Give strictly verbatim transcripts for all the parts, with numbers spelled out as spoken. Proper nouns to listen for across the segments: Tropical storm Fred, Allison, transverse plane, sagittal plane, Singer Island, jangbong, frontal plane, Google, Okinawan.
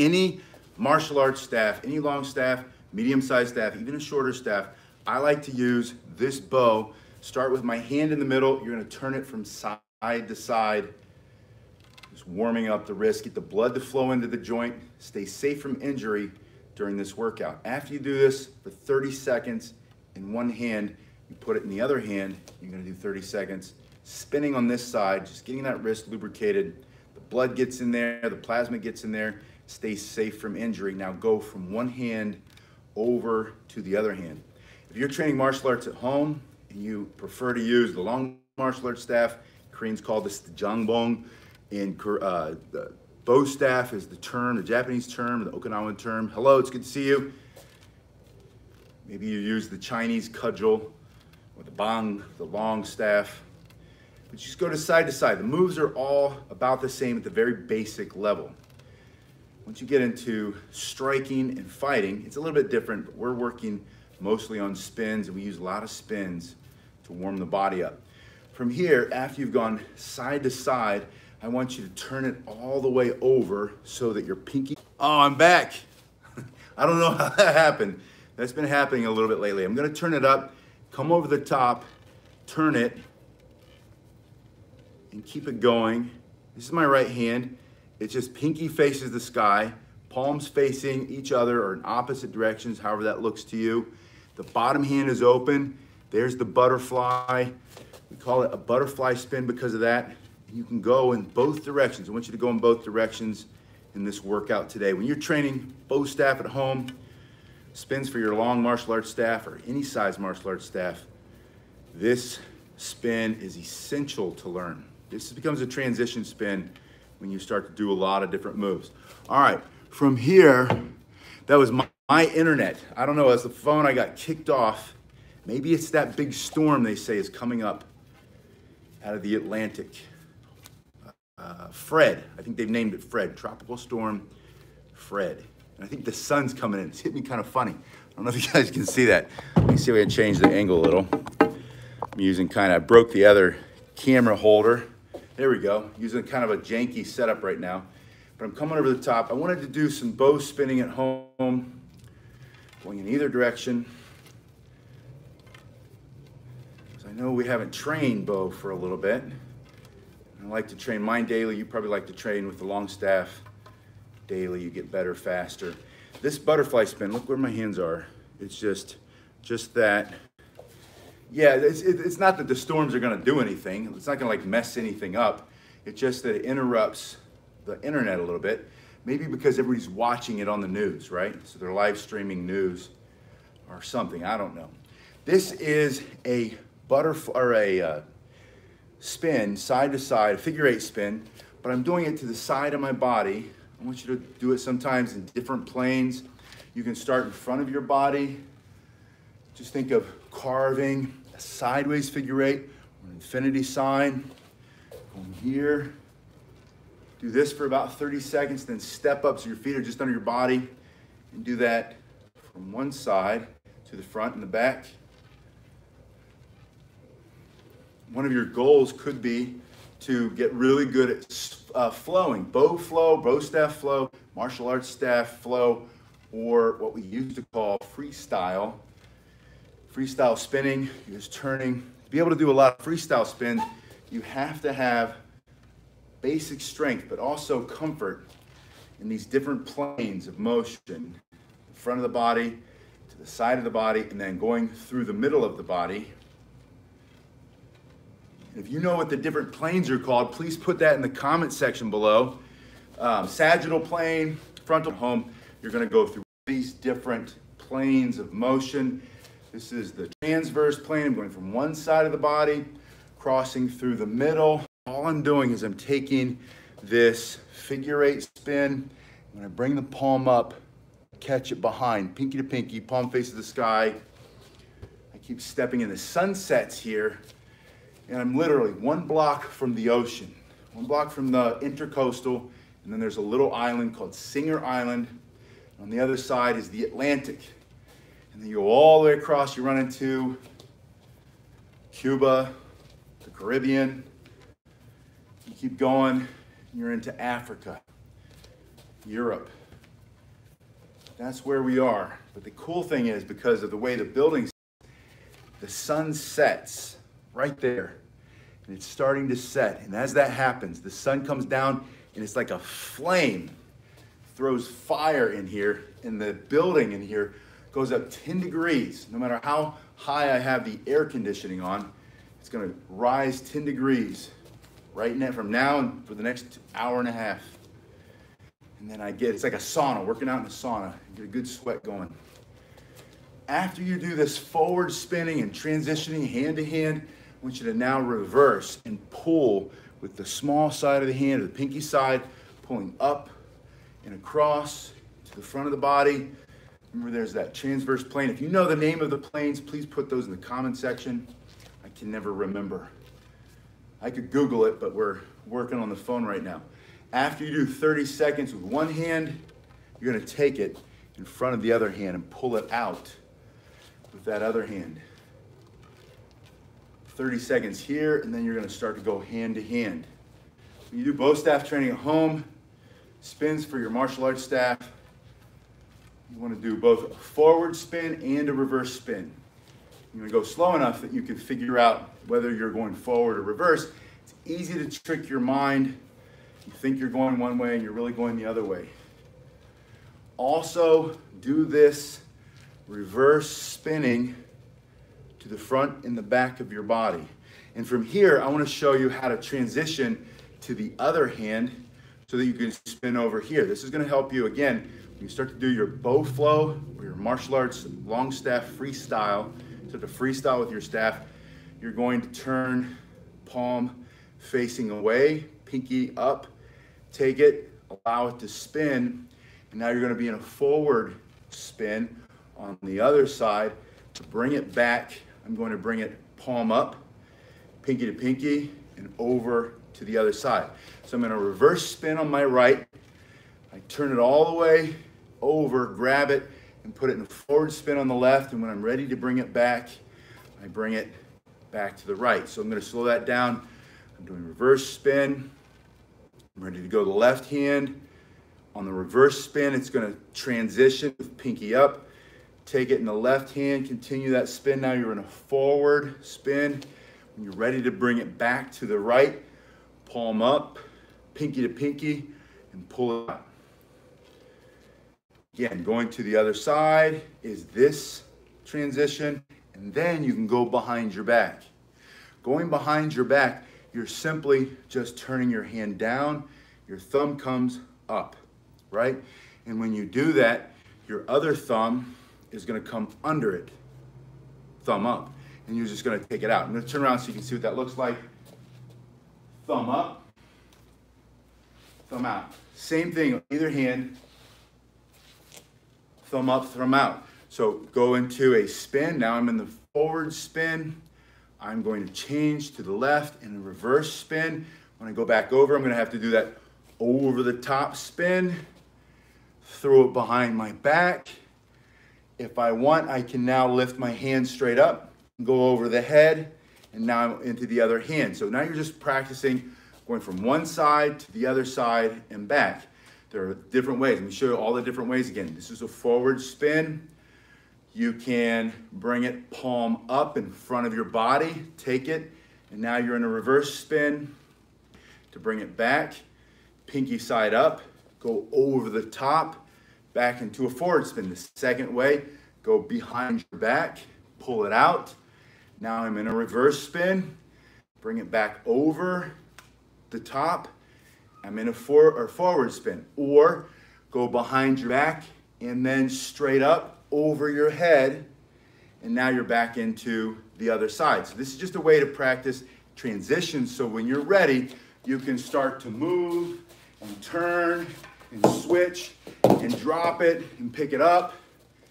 any martial arts staff, any long staff, medium-sized staff, even a shorter staff, I like to use this bow. Start with my hand in the middle. You're gonna turn it from side to side, just warming up the wrist. Get the blood to flow into the joint. Stay safe from injury during this workout. After you do this for thirty seconds in one hand, you put it in the other hand, you're gonna do thirty seconds. Spinning on this side, just getting that wrist lubricated. The blood gets in there, the plasma gets in there. Stay safe from injury. Now go from one hand over to the other hand. If you're training martial arts at home and you prefer to use the long martial arts staff, Koreans call this the jangbong, and uh, the bow staff is the term, the Japanese term, the Okinawan term. Hello, it's good to see you. Maybe you use the Chinese cudgel or the bang, the long staff. But just go to side to side. The moves are all about the same at the very basic level. Once you get into striking and fighting, it's a little bit different, but we're working mostly on spins, and we use a lot of spins to warm the body up. From here, after you've gone side to side, I want you to turn it all the way over so that your pinky... Oh, I'm back. I don't know how that happened. That's been happening a little bit lately. I'm gonna turn it up, come over the top, turn it, and keep it going. This is my right hand. It's just pinky faces the sky, palms facing each other or in opposite directions, however that looks to you. The bottom hand is open. There's the butterfly. We call it a butterfly spin because of that. You can go in both directions. I want you to go in both directions in this workout today. When you're training bow staff at home, spins for your long martial arts staff or any size martial arts staff, this spin is essential to learn. This becomes a transition spin when you start to do a lot of different moves. All right, from here, that was my, my internet. I don't know, as the phone, I got kicked off. Maybe it's that big storm they say is coming up out of the Atlantic. Uh, Fred, I think they've named it Fred, Tropical Storm Fred. And I think the sun's coming in. It's hitting me kind of funny. I don't know if you guys can see that. Let me see if I can change the angle a little. I'm using kind of, I broke the other camera holder. There we go, using kind of a janky setup right now. But I'm coming over the top. I wanted to do some bow spinning at home, going in either direction. Because I know we haven't trained bow for a little bit. I like to train mine daily. You probably like to train with the long staff daily. You get better faster. This butterfly spin, look where my hands are. It's just, just that. Yeah, it's, it's not that the storms are gonna do anything. It's not gonna like mess anything up. It's just that it interrupts the internet a little bit. Maybe because everybody's watching it on the news, right? So they're live streaming news or something, I don't know. This is a butterfly, or a uh, spin, side to side, a figure eight spin, but I'm doing it to the side of my body. I want you to do it sometimes in different planes. You can start in front of your body. Just think of carving, a sideways figure eight, or an infinity sign. Going here. Do this for about thirty seconds, then step up so your feet are just under your body. And do that from one side to the front and the back. One of your goals could be to get really good at uh, flowing. Bow flow, bow staff flow, martial arts staff flow, or what we used to call freestyle. Freestyle spinning, you're just turning. To be able to do a lot of freestyle spins, you have to have basic strength, but also comfort in these different planes of motion. The front of the body, to the side of the body, and then going through the middle of the body. And if you know what the different planes are called, please put that in the comment section below. Um, sagittal plane, frontal home, you're gonna go through these different planes of motion. This is the transverse plane. I'm going from one side of the body, crossing through the middle. All I'm doing is I'm taking this figure eight spin. I'm gonna bring the palm up, catch it behind, pinky to pinky, palm faces the sky. I keep stepping in the sunsets here, and I'm literally one block from the ocean, one block from the intercoastal, and then there's a little island called Singer Island. On the other side is the Atlantic. And then you go all the way across, you run into Cuba, the Caribbean. You keep going, and you're into Africa, Europe, That's where we are. But the cool thing is, because of the way the building's, the sun sets right there. And it's starting to set. And as that happens, the sun comes down and it's like a flame, throws fire in here, and the building in here goes up ten degrees. No matter how high I have the air conditioning on, it's gonna rise ten degrees right now, from now and for the next hour and a half. And then I get, it's like a sauna, working out in a sauna, get a good sweat going. After you do this forward spinning and transitioning hand to hand, I want you to now reverse and pull with the small side of the hand, or the pinky side, pulling up and across to the front of the body. Remember, there's that transverse plane. If you know the name of the planes, please put those in the comment section. I can never remember. I could Google it, but we're working on the phone right now. After you do thirty seconds with one hand, you're gonna take it in front of the other hand and pull it out with that other hand. thirty seconds here, and then you're gonna start to go hand to hand. When you do bow staff training at home, spins for your martial arts staff, you wanna do both a forward spin and a reverse spin. You're gonna go slow enough that you can figure out whether you're going forward or reverse. It's easy to trick your mind. You think you're going one way and you're really going the other way. Also, do this reverse spinning to the front and the back of your body. And from here, I want to show you how to transition to the other hand so that you can spin over here. This is going to help you, again, when you start to do your bow flow or your martial arts long staff freestyle, start to freestyle with your staff, you're going to turn palm facing away, pinky up, take it, allow it to spin, and now you're gonna be in a forward spin on the other side. To bring it back, I'm going to bring it palm up, pinky to pinky, and over to the other side. So I'm gonna reverse spin on my right, I turn it all the way over, grab it, and put it in a forward spin on the left, and when I'm ready to bring it back, I bring it back to the right. So I'm gonna slow that down. I'm doing reverse spin. I'm ready to go to the left hand. On the reverse spin, it's gonna transition with pinky up. Take it in the left hand, continue that spin. Now you're in a forward spin. When you're ready to bring it back to the right, palm up, pinky to pinky, and pull it out. Again, going to the other side is this transition, and then you can go behind your back. Going behind your back, you're simply just turning your hand down, your thumb comes up, right? And when you do that, your other thumb is gonna come under it, thumb up, and you're just gonna take it out. I'm gonna turn around so you can see what that looks like. Thumb up, thumb out. Same thing on either hand, thumb up, thumb out. So go into a spin, now I'm in the forward spin, I'm going to change to the left in a reverse spin. When I go back over, I'm gonna have to do that over the top spin, throw it behind my back. If I want, I can now lift my hand straight up, go over the head, and now I'm into the other hand. So now you're just practicing going from one side to the other side and back. There are different ways. Let me show you all the different ways again. This is a forward spin. You can bring it palm up in front of your body, take it, and now you're in a reverse spin to bring it back, pinky side up, go over the top, back into a forward spin. The second way, go behind your back, pull it out. Now I'm in a reverse spin, bring it back over the top. I'm in a for, or forward spin, or go behind your back and then straight up, over your head, and now you're back into the other side. So this is just a way to practice transitions so when you're ready, you can start to move and turn and switch and drop it and pick it up.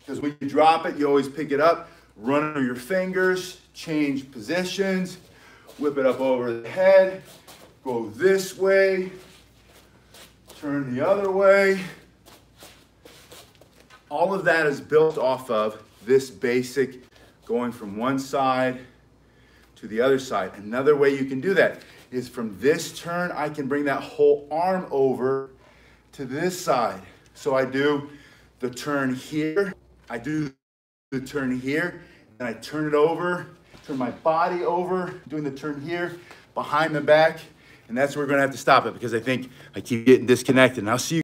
Because when you drop it, you always pick it up, run under your fingers, change positions, whip it up over the head, go this way, turn the other way. All of that is built off of this basic going from one side to the other side. Another way you can do that is from this turn, I can bring that whole arm over to this side. So I do the turn here, I do the turn here, and I turn it over, turn my body over, doing the turn here, behind the back, and that's where we're gonna have to stop it because I think I keep getting disconnected. And I'll see you.